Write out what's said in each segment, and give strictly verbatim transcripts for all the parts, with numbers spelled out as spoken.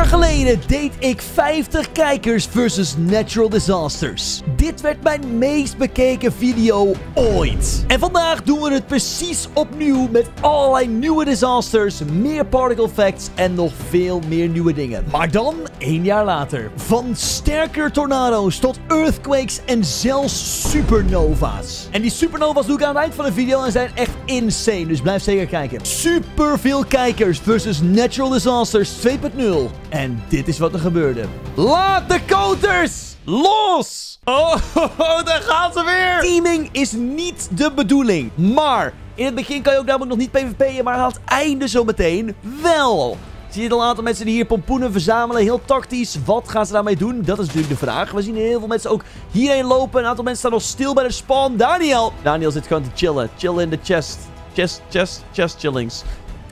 jaar geleden deed ik vijftig kijkers versus natural disasters. Dit werd mijn meest bekeken video ooit. En vandaag doen we het precies opnieuw met allerlei nieuwe disasters, meer particle facts en nog veel meer nieuwe dingen. Maar dan één jaar later. Van sterker tornado's tot earthquakes en zelfs supernova's. En die supernova's doe ik aan het eind van de video en zijn echt insane, dus blijf zeker kijken. Super veel kijkers versus natural disasters twee punt nul. En dit is wat er gebeurde. Laat de koters los! Oh, daar gaan ze weer! Teaming is niet de bedoeling, maar in het begin kan je ook namelijk nog niet PvP'en, maar aan het einde zometeen wel. Zie je dan later mensen die hier pompoenen verzamelen, heel tactisch. Wat gaan ze daarmee doen? Dat is natuurlijk de vraag. We zien heel veel mensen ook hierheen lopen. Een aantal mensen staan nog stil bij de spawn. Daniel! Daniel zit gewoon te chillen. Chill in de chest. Chest, chest, chest chillings.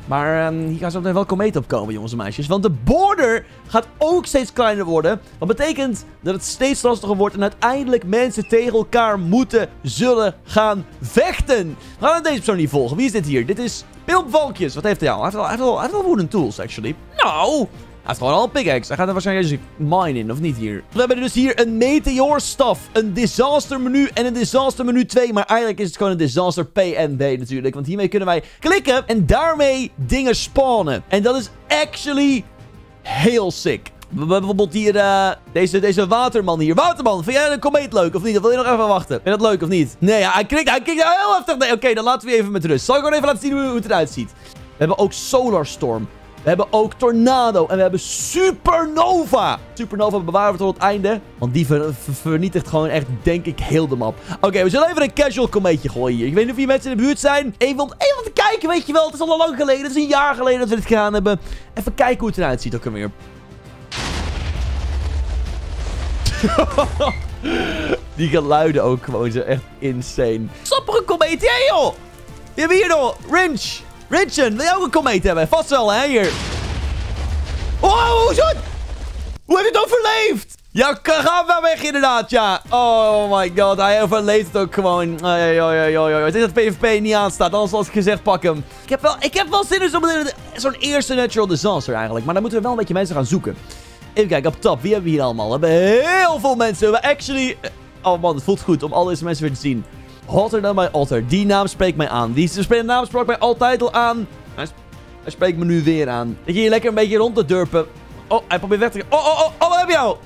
Maar um, hier gaan zo meteen wel kometen op komen, jongens en meisjes. Want de border gaat ook steeds kleiner worden. Wat betekent dat het steeds lastiger wordt en uiteindelijk mensen tegen elkaar moeten zullen gaan vechten. We gaan deze persoon niet volgen. Wie is dit hier? Dit is PilbWalkjes. Wat heeft hij al? Hij heeft al, hij heeft al, hij heeft al wooden tools, actually. Nou... hij heeft gewoon al een pickaxe. Hij gaat er waarschijnlijk eens een mine in, of niet hier? We hebben dus hier een meteorstaf, een disaster menu en een disaster menu twee. Maar eigenlijk is het gewoon een disaster P N B natuurlijk. Want hiermee kunnen wij klikken en daarmee dingen spawnen. En dat is actually heel sick. Bijvoorbeeld hier, uh, deze, deze waterman hier. Waterman, vind jij een komeet leuk of niet? Of wil je nog even wachten? Vind je dat leuk of niet? Nee, hij klikt, hij klikt heel heftig. Nee, oké, okay, dan laten we je even met rust. Zal ik gewoon even laten zien hoe het eruit ziet? We hebben ook Solarstorm. We hebben ook Tornado en we hebben Supernova. Supernova bewaren we tot het einde, want die ver ver vernietigt gewoon echt, denk ik, heel de map. Oké, okay, we zullen even een casual komeetje gooien hier. Ik weet niet of hier mensen in de buurt zijn. Even om te kijken, weet je wel. Het is al lang geleden. Het is een jaar geleden dat we dit gedaan hebben. Even kijken hoe het eruit ziet ook alweer. Die geluiden ook gewoon, zijn echt insane. Sappige komeetje, hey, joh. We hebben hier nog Rinch. Richen, wil jij ook een komeet hebben? Vast wel, hè, hier. Oh, hoe is het? Hoe heb je het overleefd? Ja, ga maar weg, inderdaad, ja. Oh my god, hij overleeft het ook gewoon. Ai, ai, ai, ai, ai. Het is dat PvP niet aanstaat, anders was ik gezegd, pak hem. Ik heb wel, ik heb wel zin in zo'n eerste natural disaster eigenlijk. Maar dan moeten we wel een beetje mensen gaan zoeken. Even kijken, op top, wie hebben we hier allemaal? We hebben heel veel mensen. We actually... oh man, het voelt goed om al deze mensen weer te zien. Hotter than my altar. Die naam spreekt mij aan. Die naam sprak mij altijd al aan. Hij, sp hij spreekt me nu weer aan. Ik ga hier lekker een beetje rond te durpen. Oh, hij probeert weg te... oh, oh, oh, oh, wat heb je nou?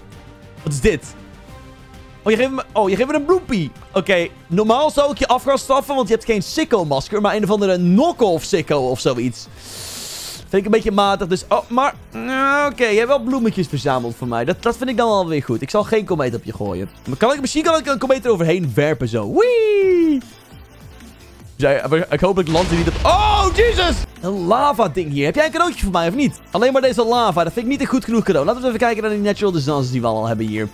Wat is dit? Oh, je geeft me, oh, je geeft me een bloempie. Oké, okay. Normaal zou ik je af gaan straffen, want je hebt geen sicko-masker, maar een of andere knock-off sicko of zoiets. Vind ik een beetje matig, dus... oh, maar... oké, okay, je hebt wel bloemetjes verzameld voor mij. Dat, dat vind ik dan wel weer goed. Ik zal geen komeet op je gooien. Maar kan ik, misschien kan ik een komeet eroverheen werpen zo. Wee! Dus ik hoop dat ik land hier niet op... oh, Jesus! Een lava-ding hier. Heb jij een cadeautje voor mij, of niet? Alleen maar deze lava. Dat vind ik niet een goed genoeg cadeau. Laten we even kijken naar die natural disasters die we al hebben hier.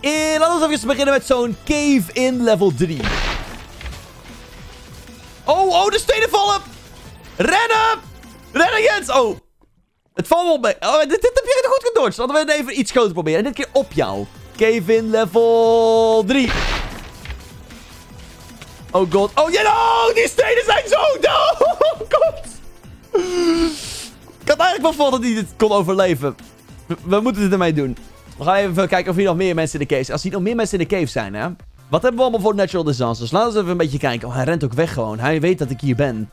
En laten we even beginnen met zo'n cave-in level drie. Oh, oh, de stenen vallen! Rennen! Rennen, Jens! Oh! Het valt wel mee. Oh, dit, dit heb je goed gedodged. Laten we het even iets groter proberen. En dit keer op jou. Kevin, level drie. Oh god. Oh, yeah, no! Die steden zijn zo dood! Oh god! Ik had eigenlijk wel verwacht dat hij dit kon overleven. We, we moeten dit ermee doen. We gaan even kijken of hier nog meer mensen in de cave zijn. Als hier nog meer mensen in de cave zijn, hè. Wat hebben we allemaal voor natural disasters? Laten we even een beetje kijken. Oh, hij rent ook weg gewoon. Hij weet dat ik hier ben.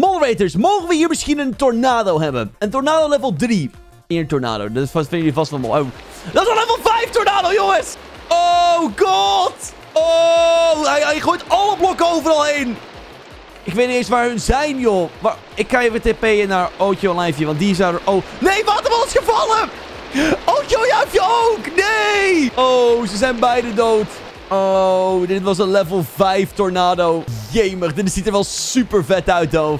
Moderators, mogen we hier misschien een tornado hebben? Een tornado level drie. Eén tornado, dat vinden jullie vast wel mooi. Oh. Dat is een level vijf tornado, jongens! Oh god! Oh, hij, hij gooit alle blokken overal heen. Ik weet niet eens waar hun zijn, joh. Maar ik kan even tp'en naar Ootje Olijfje, want die zou er... oh, nee, waterbal is gevallen! Ootje Olijfje ook! Nee! Oh, ze zijn beide dood. Oh, dit was een level vijf tornado. Jemig, dit ziet er wel super vet uit, though.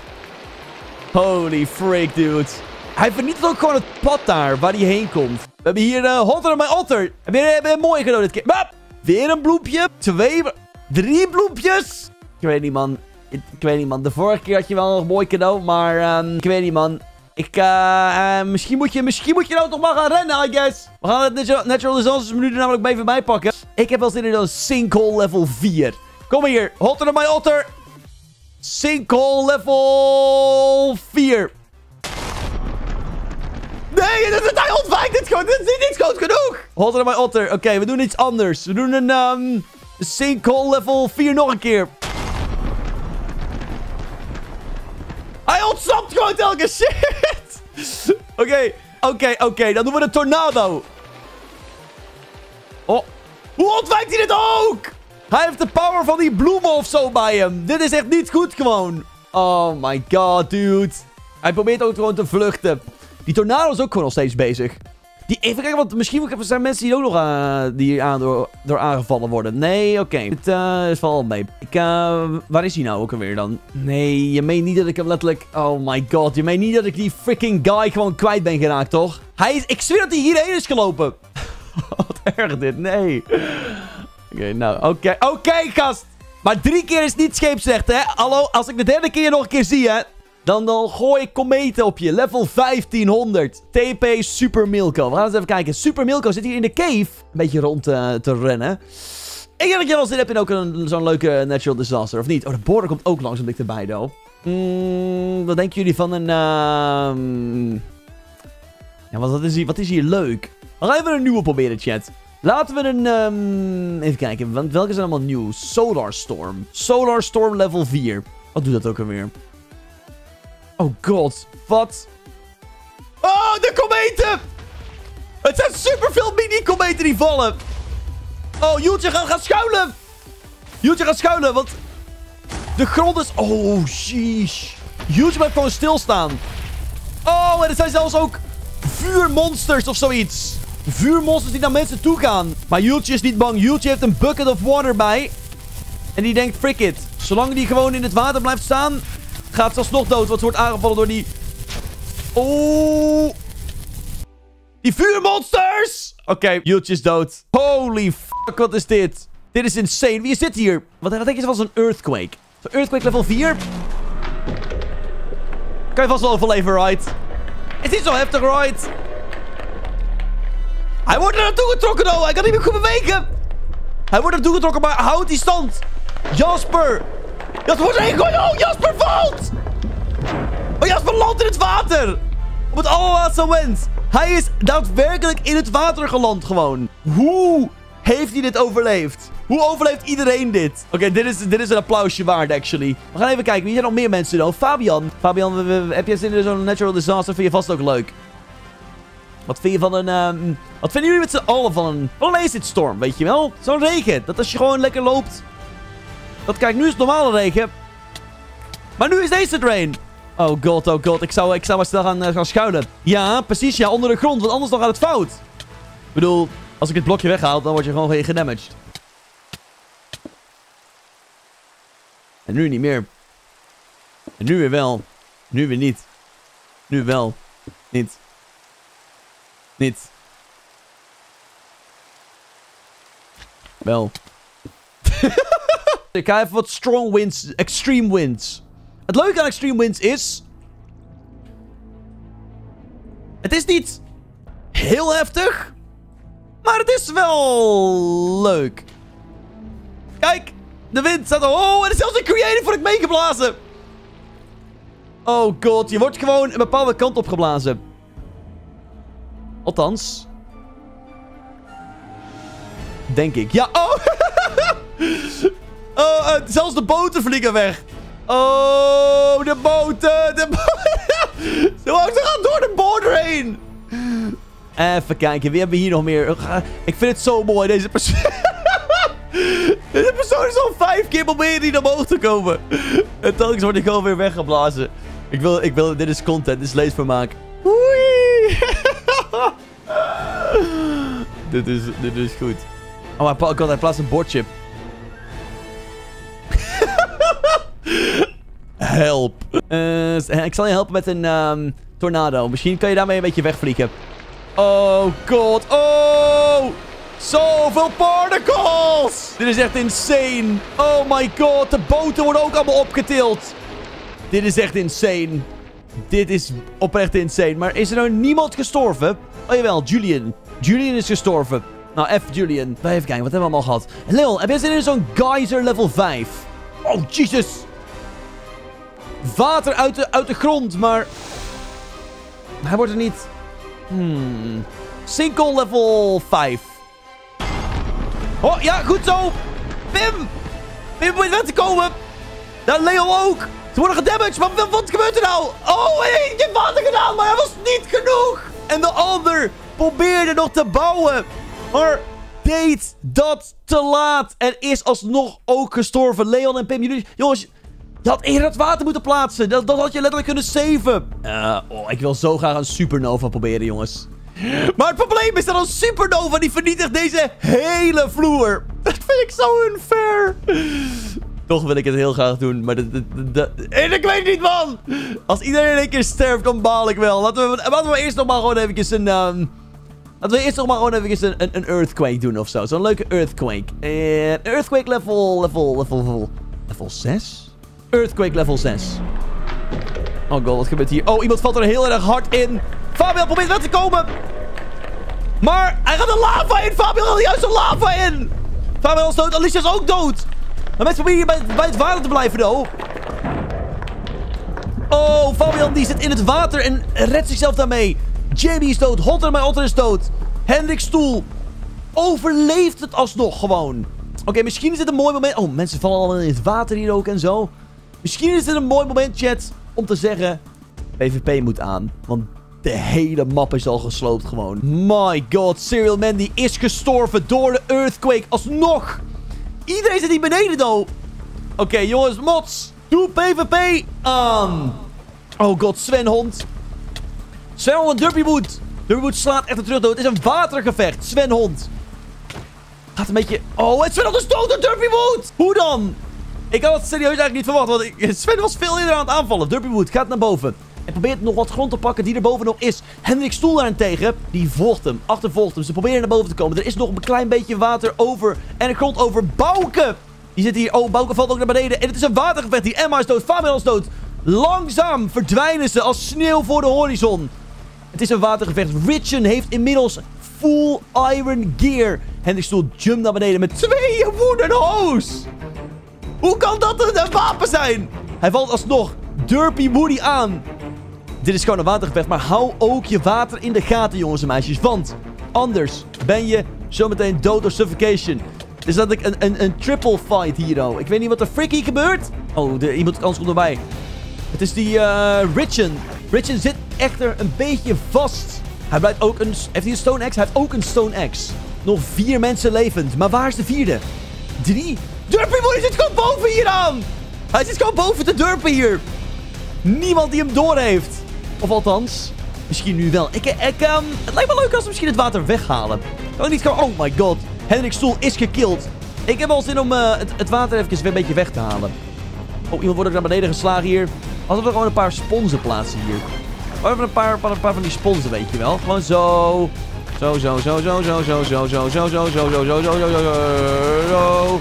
Holy freak, dude. Hij vernietigt ook gewoon het pad daar, waar hij heen komt. We hebben hier uh, Hotter than my altar. Heb je een mooie cadeau dit keer? Bap! Weer een bloempje. Twee, drie bloempjes. Ik weet niet, man. Ik, ik weet niet, man. De vorige keer had je wel een mooi cadeau, maar um, ik weet niet, man. Ik, uh, uh, misschien, moet je, misschien moet je nou toch maar gaan rennen, I guess. We gaan het natural, natural disasters menu er namelijk mee voorbij pakken. Ik heb wel zin in een sinkhole level vier. Kom maar hier, Hotter than my otter. Sinkhole level vier. niet dat het, hij ontwijkt dit gewoon. Dit is niet, niet groot genoeg. Hotter than my altar. Oké, okay, we doen iets anders. We doen een um, sinkhole level vier nog een keer. Hij ontsnapt gewoon telkens. Shit. Oké, okay, oké, okay, oké. Okay. Dan doen we de tornado. Oh. Hoe ontwijkt hij dit ook? Hij heeft de power van die bloemen of zo bij hem. Dit is echt niet goed gewoon. Oh my god, dude. Hij probeert ook gewoon te vluchten. Die tornado is ook gewoon nog steeds bezig. Die, even kijken, want misschien zijn mensen die ook nog uh, die aan, door, door aangevallen worden. Nee, oké. Okay. Dit uh, is wel mee. Ik, uh, waar is hij nou ook alweer dan? Nee, je meent niet dat ik hem letterlijk... Oh my god, je meent niet dat ik die freaking guy gewoon kwijt ben geraakt, toch? Hij is... Ik zweer dat hij hierheen is gelopen. Wat erg dit, nee. Oké, okay, nou, oké. Okay. Oké, okay, gast. Maar drie keer is niet scheepsrecht, hè? Hallo, als ik de derde keer nog een keer zie, hè? Dan, dan gooi ik kometen op je. Level vijftienhonderd. T P Super Milko. We gaan eens even kijken. Super Milko zit hier in de cave. Een beetje rond uh, te rennen. Ik denk dat jij wel zin hebt in ook zo'n leuke natural disaster. Of niet? Oh, de border komt ook langs een blik erbij, though. Mm, wat denken jullie van een... Uh... Ja, wat is, hier, wat is hier leuk? We gaan even een nieuwe proberen, chat. Laten we een... Um... Even kijken. Want welke zijn allemaal nieuw? Solar Storm. Solar Storm level vier. Wat doet dat ook alweer? Oh god, wat? Oh, de kometen! Het zijn superveel mini-kometen die vallen. Oh, Yultje gaat gaan schuilen. Yultje gaat schuilen, want de grond is... Oh, jeez. Yultje blijft gewoon stilstaan. Oh, en er zijn zelfs ook vuurmonsters of zoiets. Vuurmonsters die naar mensen toe gaan. Maar Yultje is niet bang. Yultje heeft een bucket of water bij. En die denkt, frick it. Zolang die gewoon in het water blijft staan... Gaat zelfs nog dood, want ze wordt aangevallen door die... Oh. Die vuurmonsters! Oké, okay, Yultje is dood. Holy fuck, wat is dit? Dit is insane. Wie is dit hier? Wat, wat denk je van zo'n earthquake? Zo'n earthquake level vier? Kan je vast wel overleven, right? Is dit zo heftig, right? Hij wordt er naartoe getrokken, oh. Hij kan niet meer goed bewegen. Hij wordt er naartoe getrokken, maar houd die stand. Jasper! Jasper wordt erin gegooid. Oh, Jasper valt! Oh, Jasper landt in het water! Op het allerlaatste moment. Hij is daadwerkelijk in het water geland gewoon. Hoe heeft hij dit overleefd? Hoe overleeft iedereen dit? Oké, okay, dit, is, dit is een applausje waard, actually. We gaan even kijken. Wie zijn nog meer mensen dan? Fabian. Fabian, we, we, heb jij zin in zo'n natural disaster? Vind je vast ook leuk. Wat vind je van een... Um, wat vinden jullie met z'n allen van een... Van een acid storm, weet je wel? Zo'n regen. Dat als je gewoon lekker loopt... Dat kijk, nu is het normale regen. Maar nu is deze drain. Oh god, oh god. Ik zou, ik zou maar snel gaan, uh, gaan schuilen. Ja, precies. Ja, onder de grond. Want anders dan gaat het fout. Ik bedoel, als ik het blokje weghaal, dan word je gewoon gedamaged. En nu niet meer. En nu weer wel. Nu weer niet. Nu wel. Niet. Niet. Wel. Ik ga even wat strong winds, extreme winds. Het leuke aan extreme winds is... Het is niet heel heftig. Maar het is wel leuk. Kijk, de wind staat... Oh, er is zelfs een creative voor ik meegeblazen. Oh god, je wordt gewoon een bepaalde kant op geblazen. Althans. Denk ik. Ja, oh... Oh, uh, zelfs de boten vliegen weg. Oh, de boten. De boten. Ze gaan door de border heen. Even kijken. Wie hebben we hier nog meer? Ik vind het zo mooi. Deze persoon. Deze persoon is al vijf keer proberen die naar boven te komen. En telkens word ik gewoon weer weggeblazen. Ik wil, ik wil, dit is content. Dit is leesvermaak. Oei. dit, is, dit is goed. Oh, maar God, hij plaatst een bordje. Help. Uh, ik zal je helpen met een um, tornado. Misschien kan je daarmee een beetje wegvliegen. Oh god. Oh. Zoveel particles. Dit is echt insane. Oh my god. De boten worden ook allemaal opgetild. Dit is echt insane. Dit is oprecht insane. Maar is er nou niemand gestorven? Oh jawel. Julian. Julian is gestorven. Nou, F Julian. Even kijken. Wat hebben we allemaal gehad? Leon, heb jij zin in zo'n geyser level vijf? Oh, Jesus. Water uit de, uit de grond, maar... Hij wordt er niet... Hmm. Sinkhole level vijf. Oh, ja, goed zo. Pim. Pim moet weg te komen. Dan Leo ook. Ze worden gedamaged. Maar wat, wat gebeurt er nou? Oh, ik heb water gedaan, maar dat was niet genoeg. En de ander probeerde nog te bouwen. Maar deed dat te laat. En is alsnog ook gestorven. Leon en Pim, jullie... Jongens... Je had eerder het water moeten plaatsen. Dat, dat had je letterlijk kunnen saven. Uh, oh, ik wil zo graag een supernova proberen, jongens. Maar het probleem is dat een supernova die vernietigt deze hele vloer. Dat vind ik zo unfair. Toch wil ik het heel graag doen. Maar dat, dat, dat... En ik weet niet, man. Als iedereen in één keer sterft, dan baal ik wel. Laten we, laten we eerst nog maar gewoon eventjes een... Um... Laten we eerst nog maar gewoon eventjes een, een, een earthquake doen of zo. Zo'n leuke earthquake. En earthquake level... Level... Level... Level, level zes? Earthquake level zes. Oh god, wat gebeurt hier? Oh, iemand valt er heel erg hard in. Fabian probeert wel te komen. Maar hij gaat de lava in. Fabian gaat juist de lava in. Fabian is dood. Alicia is ook dood. Maar mensen proberen hier bij, bij het water te blijven, though. Oh, Fabian die zit in het water en redt zichzelf daarmee. Jamie is dood. Hotter than my altar is dood. Hendrik's stoel overleeft het alsnog gewoon. Oké, okay, misschien is dit een mooi moment. Oh, mensen vallen al in het water hier ook en zo. Misschien is dit een mooi moment, chat, om te zeggen... PvP moet aan, want de hele map is al gesloopt gewoon. My god, Serial Man die is gestorven door de earthquake alsnog. Iedereen zit hier beneden, though. Oké, okay, jongens, mods. Doe PvP aan. Oh god, Sven Hond. Sven Hond en Derbywood. Derbywood slaat echt een terug dood. Het is een watergevecht. Sven Hond. Gaat een beetje... Oh, en Sven had dus dood door Derbywood. Hoe dan? Ik had het serieus eigenlijk niet verwacht, want ik, Sven was veel eerder aan het aanvallen. Derbywood gaat naar boven en probeert nog wat grond te pakken die er boven nog is. Hendrik Stoel daarentegen, die volgt hem, achtervolgt hem. Ze proberen naar boven te komen. Er is nog een klein beetje water over en een grond over. Bouke, die zit hier. Oh, Bouke valt ook naar beneden. En het is een watergevecht. Die Emma is dood, Fabian is dood. Langzaam verdwijnen ze als sneeuw voor de horizon. Het is een watergevecht. Richen heeft inmiddels full iron gear. Hendrik Stoel jumpt naar beneden met twee wooden hoes. Hoe kan dat een wapen zijn? Hij valt alsnog Durpee boy aan. Dit is gewoon een watergevecht, maar hou ook je water in de gaten, jongens en meisjes. Want anders ben je zometeen dood door suffocation. Dus dat ik een, een, een triple fight hier, oh. Ik weet niet wat er freaky gebeurt. Oh, de, iemand anders komt erbij. Het is die uh, Richen. Richen zit echter een beetje vast. Hij blijft ook een... Heeft hij een stone axe? Hij heeft ook een stone axe. Nog vier mensen levend. Maar waar is de vierde? Drie... Durpee boy zit gewoon boven hier aan. Hij zit gewoon boven de Durpee hier. Niemand die hem door heeft. Of althans, misschien nu wel. Ik, ik, um, het lijkt me leuk als we misschien het water weghalen. Kan ik niet gewoon... Oh my god. Hendrik's stoel is gekild. Ik heb wel zin om uh, het, het water even weer een beetje weg te halen. Oh, iemand wordt ook naar beneden geslagen hier. Alsof we gewoon een paar sponsen plaatsen hier. Maar even een paar, een paar van die sponsen, weet je wel. Gewoon zo. Zo, zo, zo, zo, zo, zo, zo, zo, zo, zo, zo, zo, zo, zo, zo, zo.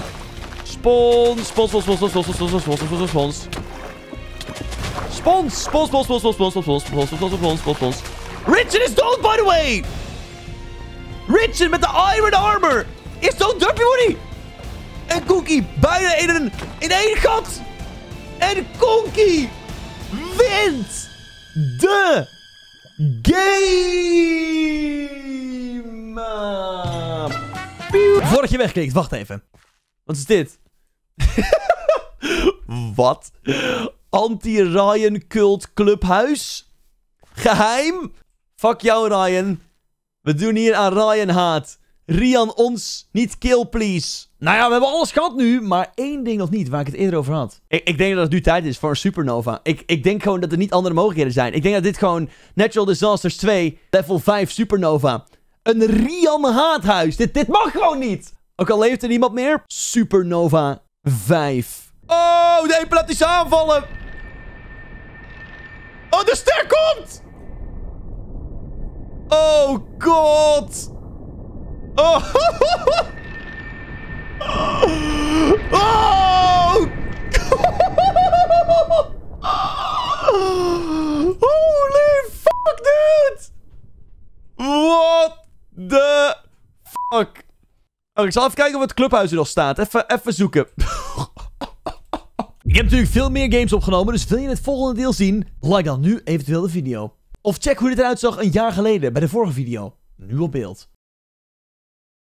Spons, spons, spons, spons, spons, spons, spons, spons, spons. Spons, spons, spons, spons, spons, spons, spons, spons, spons. Richard is dood, by the way! Richard met de Iron Armor is dood, Derpee Woody! En Cookie, bijna in een, in één gat! En Cookie wint de game! Voordat je wegklikt, wacht even. Wat is dit? Wat? Anti-Ryan cult clubhuis? Geheim? Fuck jou, Ryan. We doen hier aan Ryan haat. Rian ons niet kill, please. Nou ja, we hebben alles gehad nu, maar één ding nog niet waar ik het eerder over had. Ik, ik denk dat het nu tijd is voor een supernova. Ik, ik denk gewoon dat er niet andere mogelijkheden zijn. Ik denk dat dit gewoon Natural Disasters twee, level vijf supernova. Een Rian haathuis. Dit, dit mag gewoon niet. Ook al leeft er niemand meer. Supernova vijf. Oh, de epileptische aanvallen. Oh, de ster komt. Oh, god. Oh, oh, god. Holy fuck, dude. What the fuck. Oh, ik zal even kijken of het clubhuis er nog staat. Even, even zoeken. Ik heb natuurlijk veel meer games opgenomen. Dus wil je het volgende deel zien? Like dan nu eventueel de video. Of check hoe dit eruit zag een jaar geleden bij de vorige video. Nu op beeld.